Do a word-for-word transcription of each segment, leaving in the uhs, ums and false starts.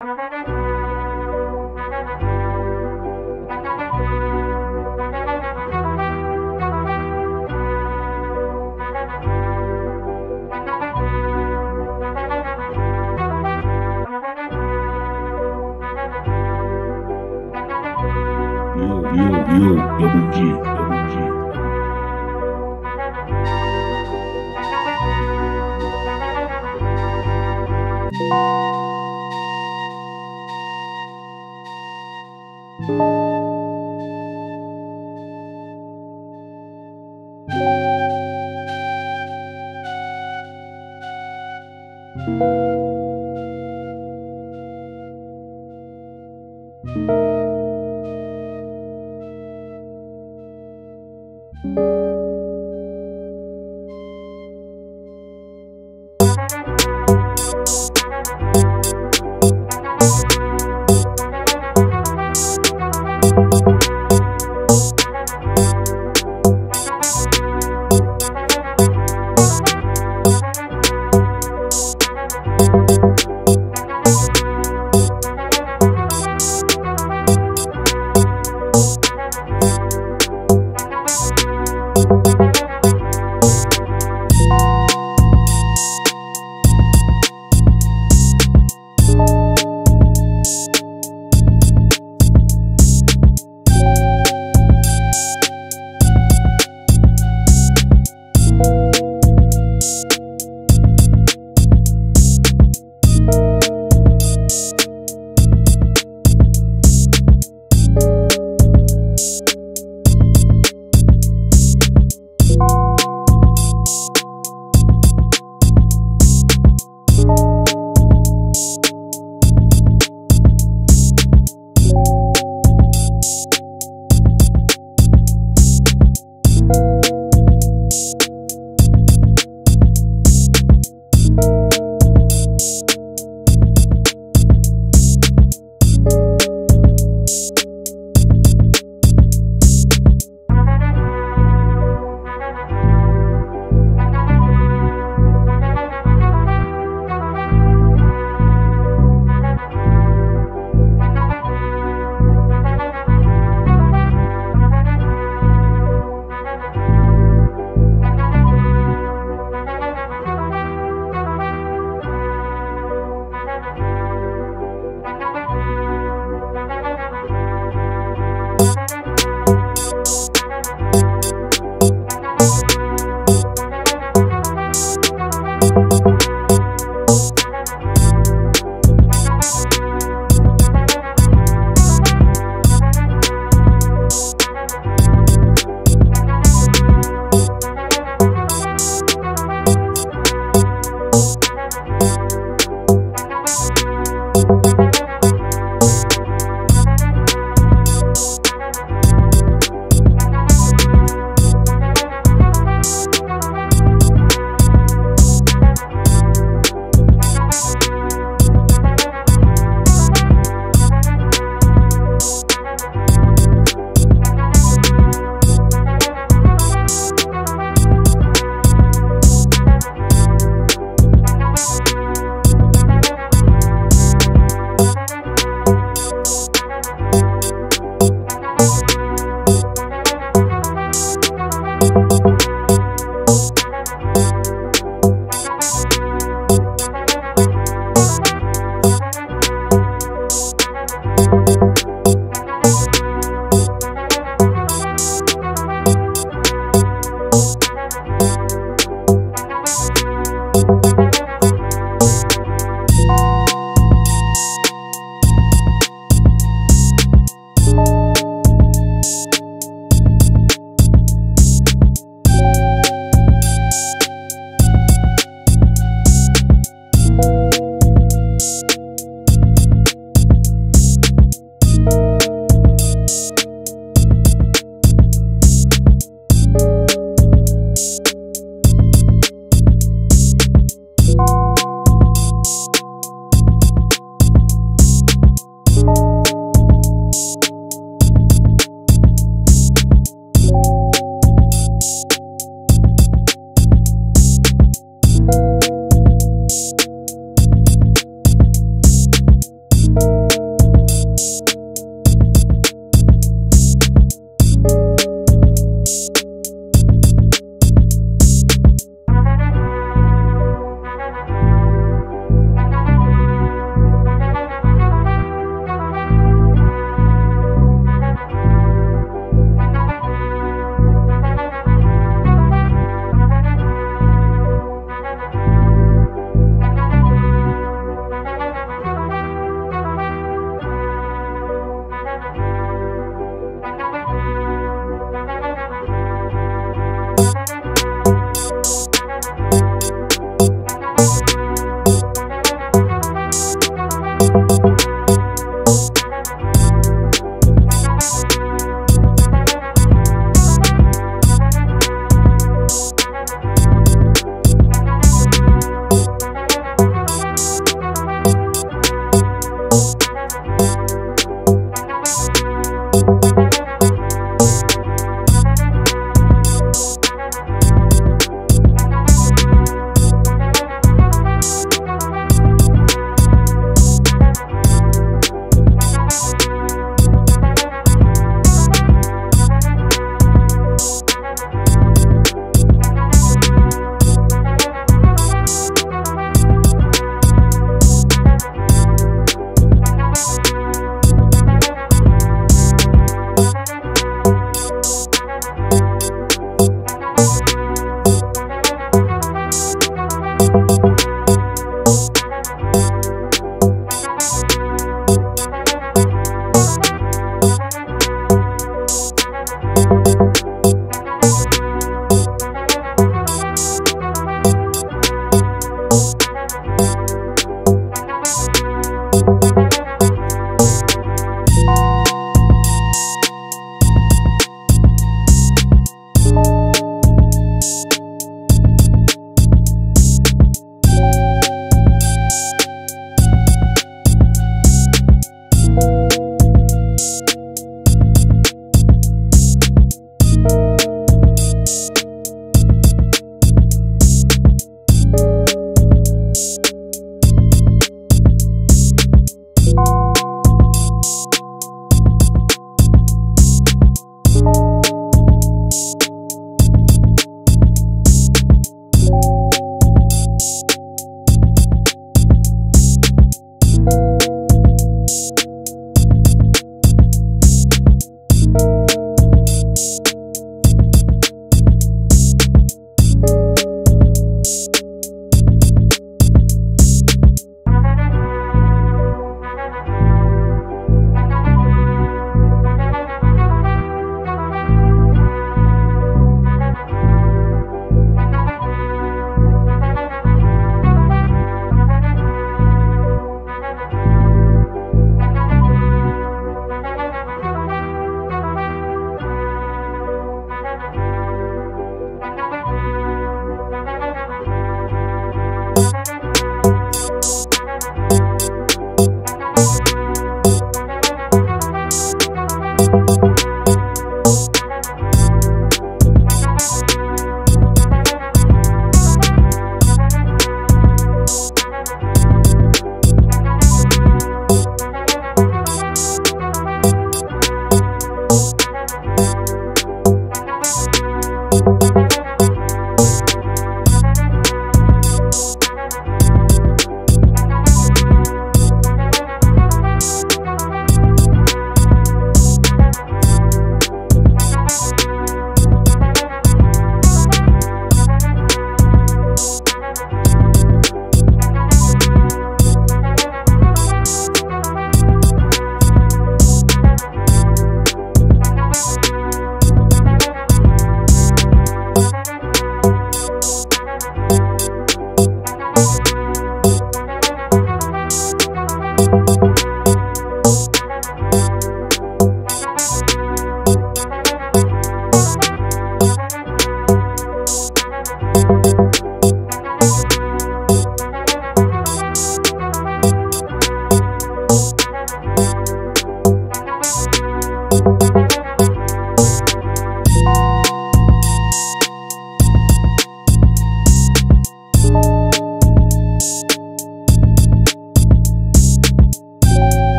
Yo, yo, double G, double G.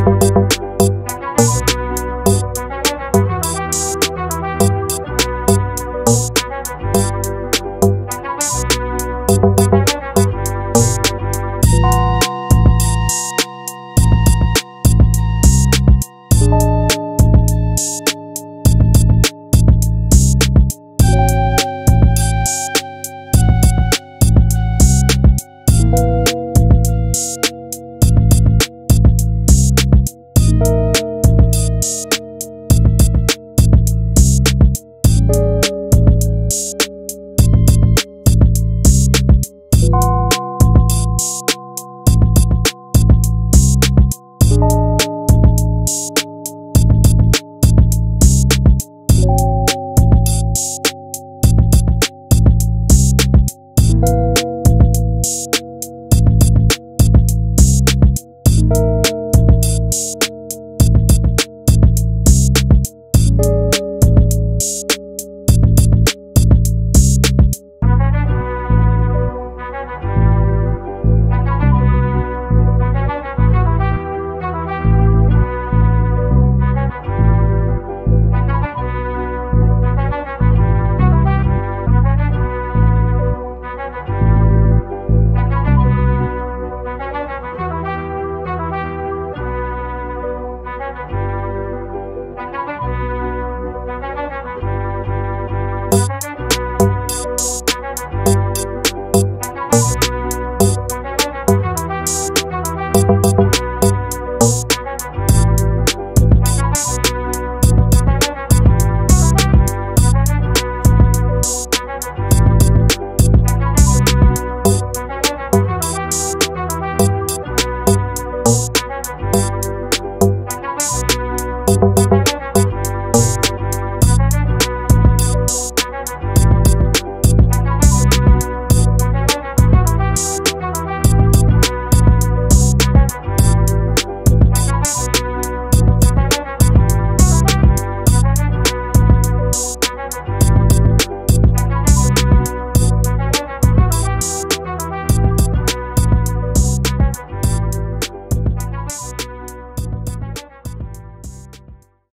you.